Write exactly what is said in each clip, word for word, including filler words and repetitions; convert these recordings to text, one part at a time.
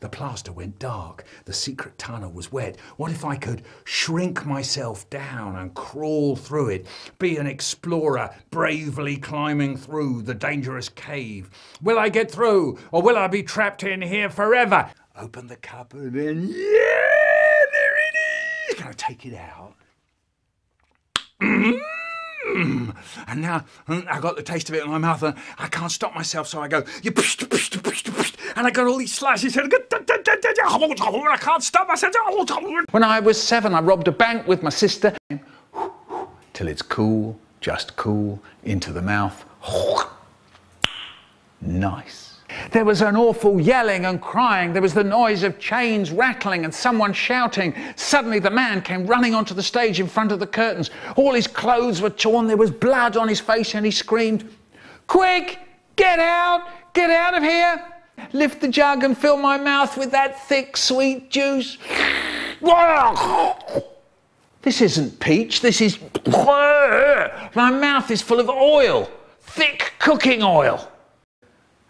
The plaster went dark. The secret tunnel was wet. What if I could shrink myself down and crawl through it? Be an explorer, bravely climbing through the dangerous cave. Will I get through, or will I be trapped in here forever? Open the cupboard and yeah, there it is! Gonna take it out. Mm-hmm. And now I got the taste of it in my mouth and I can't stop myself, so I go, you psh, psh, psh, psh, and I got all these slices and I, go, da, da, da, da, da. I can't stop myself. When I was seven, I robbed a bank with my sister. Till it's cool, just cool, into the mouth. Nice. There was an awful yelling and crying. There was the noise of chains rattling and someone shouting. Suddenly the man came running onto the stage in front of the curtains. All his clothes were torn. There was blood on his face and he screamed, "Quick! Get out! Get out of here! Lift the jug and fill my mouth with that thick, sweet juice." This isn't peach. This is... My mouth is full of oil. Thick cooking oil.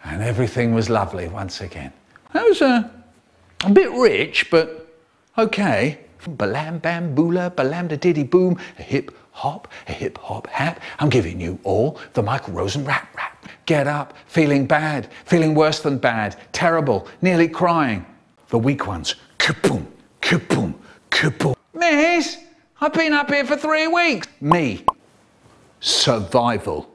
And everything was lovely once again. That was uh, a bit rich, but okay. Balam bam boola, balam da diddy boom, a hip hop, a hip hop hat. I'm giving you all the Michael Rosen rap rap. Get up, feeling bad, feeling worse than bad, terrible, nearly crying. The weak ones, kaboom, kaboom, kaboom. Miss, I've been up here for three weeks. Me, survival.